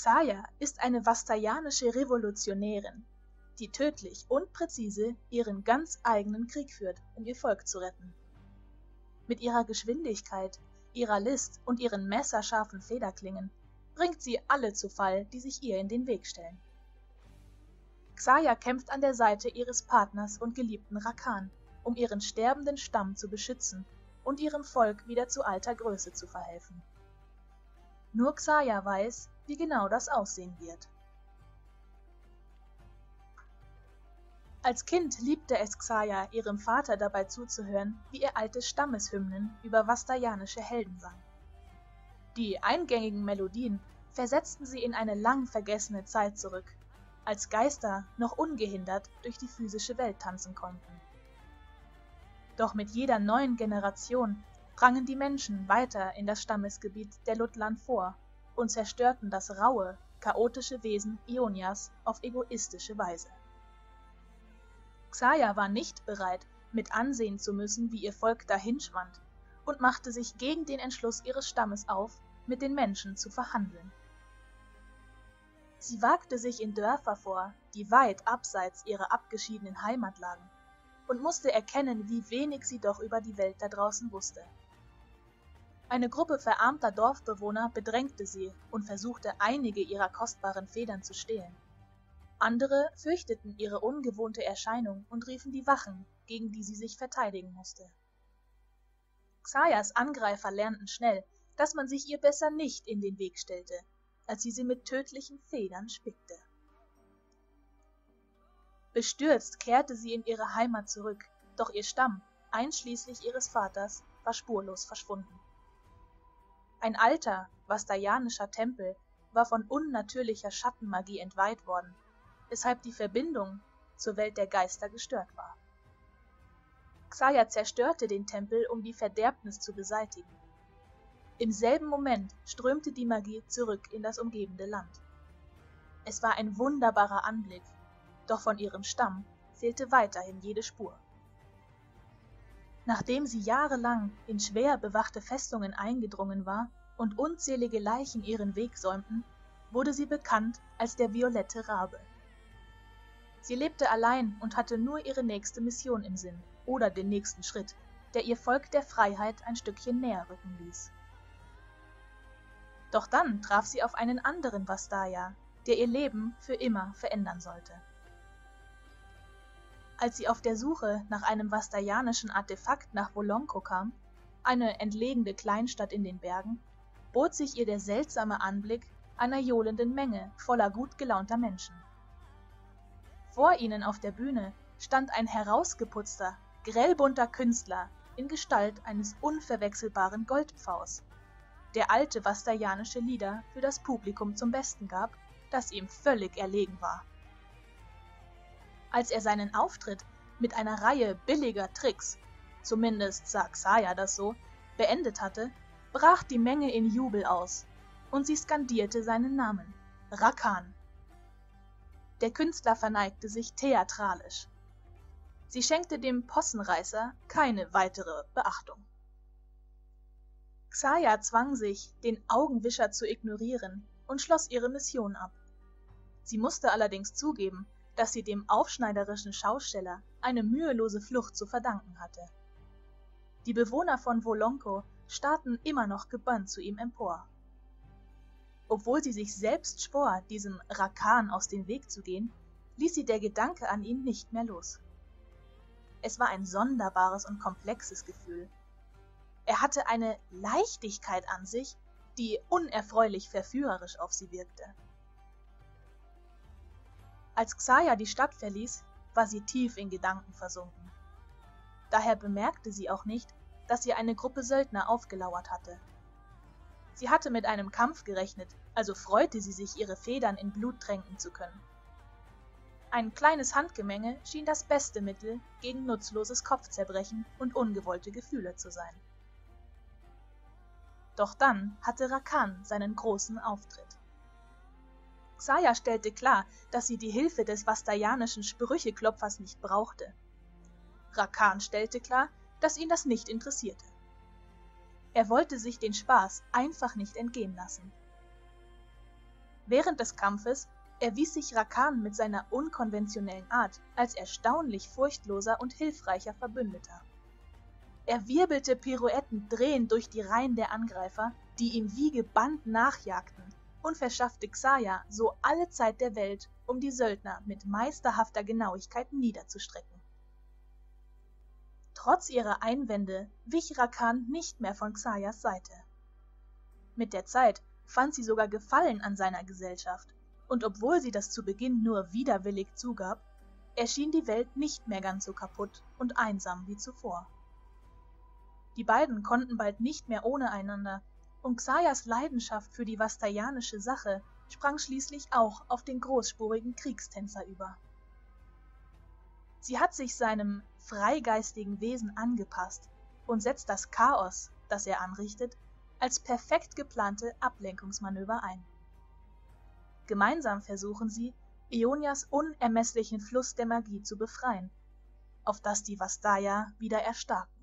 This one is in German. Xayah ist eine vastayanische Revolutionärin, die tödlich und präzise ihren ganz eigenen Krieg führt, um ihr Volk zu retten. Mit ihrer Geschwindigkeit, ihrer List und ihren messerscharfen Federklingen bringt sie alle zu Fall, die sich ihr in den Weg stellen. Xayah kämpft an der Seite ihres Partners und geliebten Rakan, um ihren sterbenden Stamm zu beschützen und ihrem Volk wieder zu alter Größe zu verhelfen. Nur Xayah weiß, wie genau das aussehen wird. Als Kind liebte es Xayah, ihrem Vater dabei zuzuhören, wie er alte Stammeshymnen über vastayanische Helden sang. Die eingängigen Melodien versetzten sie in eine lang vergessene Zeit zurück, als Geister noch ungehindert durch die physische Welt tanzen konnten. Doch mit jeder neuen Generation drangen die Menschen weiter in das Stammesgebiet der Lutland vor und zerstörten das raue, chaotische Wesen Ionias auf egoistische Weise. Xayah war nicht bereit, mit ansehen zu müssen, wie ihr Volk dahinschwand, und machte sich gegen den Entschluss ihres Stammes auf, mit den Menschen zu verhandeln. Sie wagte sich in Dörfer vor, die weit abseits ihrer abgeschiedenen Heimat lagen, und musste erkennen, wie wenig sie doch über die Welt da draußen wusste. Eine Gruppe verarmter Dorfbewohner bedrängte sie und versuchte, einige ihrer kostbaren Federn zu stehlen. Andere fürchteten ihre ungewohnte Erscheinung und riefen die Wachen, gegen die sie sich verteidigen musste. Xayahs Angreifer lernten schnell, dass man sich ihr besser nicht in den Weg stellte, als sie mit tödlichen Federn spickte. Bestürzt kehrte sie in ihre Heimat zurück, doch ihr Stamm, einschließlich ihres Vaters, war spurlos verschwunden. Ein alter, vastayanischer Tempel war von unnatürlicher Schattenmagie entweiht worden, weshalb die Verbindung zur Welt der Geister gestört war. Xayah zerstörte den Tempel, um die Verderbnis zu beseitigen. Im selben Moment strömte die Magie zurück in das umgebende Land. Es war ein wunderbarer Anblick, doch von ihrem Stamm fehlte weiterhin jede Spur. Nachdem sie jahrelang in schwer bewachte Festungen eingedrungen war und unzählige Leichen ihren Weg säumten, wurde sie bekannt als der violette Rabe. Sie lebte allein und hatte nur ihre nächste Mission im Sinn oder den nächsten Schritt, der ihr Volk der Freiheit ein Stückchen näher rücken ließ. Doch dann traf sie auf einen anderen Vastaya, der ihr Leben für immer verändern sollte. Als sie auf der Suche nach einem vastayanischen Artefakt nach Volonko kam, eine entlegene Kleinstadt in den Bergen, bot sich ihr der seltsame Anblick einer johlenden Menge voller gut gelaunter Menschen. Vor ihnen auf der Bühne stand ein herausgeputzter, grellbunter Künstler in Gestalt eines unverwechselbaren Goldpfaus, der alte vastayanische Lieder für das Publikum zum Besten gab, das ihm völlig erlegen war. Als er seinen Auftritt mit einer Reihe billiger Tricks, zumindest sah Xayah das so, beendet hatte, brach die Menge in Jubel aus und sie skandierte seinen Namen, Rakan. Der Künstler verneigte sich theatralisch. Sie schenkte dem Possenreißer keine weitere Beachtung. Xayah zwang sich, den Augenwischer zu ignorieren und schloss ihre Mission ab. Sie musste allerdings zugeben, dass sie dem aufschneiderischen Schausteller eine mühelose Flucht zu verdanken hatte. Die Bewohner von Volonko starrten immer noch gebannt zu ihm empor. Obwohl sie sich selbst schwor, diesem Rakan aus dem Weg zu gehen, ließ sie der Gedanke an ihn nicht mehr los. Es war ein sonderbares und komplexes Gefühl. Er hatte eine Leichtigkeit an sich, die unerfreulich verführerisch auf sie wirkte. Als Xayah die Stadt verließ, war sie tief in Gedanken versunken. Daher bemerkte sie auch nicht, dass ihr eine Gruppe Söldner aufgelauert hatte. Sie hatte mit einem Kampf gerechnet, also freute sie sich, ihre Federn in Blut tränken zu können. Ein kleines Handgemenge schien das beste Mittel gegen nutzloses Kopfzerbrechen und ungewollte Gefühle zu sein. Doch dann hatte Rakan seinen großen Auftritt. Xayah stellte klar, dass sie die Hilfe des vastayanischen Sprücheklopfers nicht brauchte. Rakan stellte klar, dass ihn das nicht interessierte. Er wollte sich den Spaß einfach nicht entgehen lassen. Während des Kampfes erwies sich Rakan mit seiner unkonventionellen Art als erstaunlich furchtloser und hilfreicher Verbündeter. Er wirbelte Pirouetten drehend durch die Reihen der Angreifer, die ihm wie gebannt nachjagten, und verschaffte Xayah so alle Zeit der Welt, um die Söldner mit meisterhafter Genauigkeit niederzustrecken. Trotz ihrer Einwände wich Rakan nicht mehr von Xayahs Seite. Mit der Zeit fand sie sogar Gefallen an seiner Gesellschaft, und obwohl sie das zu Beginn nur widerwillig zugab, erschien die Welt nicht mehr ganz so kaputt und einsam wie zuvor. Die beiden konnten bald nicht mehr ohne einander, und Xayahs Leidenschaft für die vastayanische Sache sprang schließlich auch auf den großspurigen Kriegstänzer über. Sie hat sich seinem freigeistigen Wesen angepasst und setzt das Chaos, das er anrichtet, als perfekt geplante Ablenkungsmanöver ein. Gemeinsam versuchen sie, Ionias unermesslichen Fluss der Magie zu befreien, auf das die Vastaya wieder erstarken.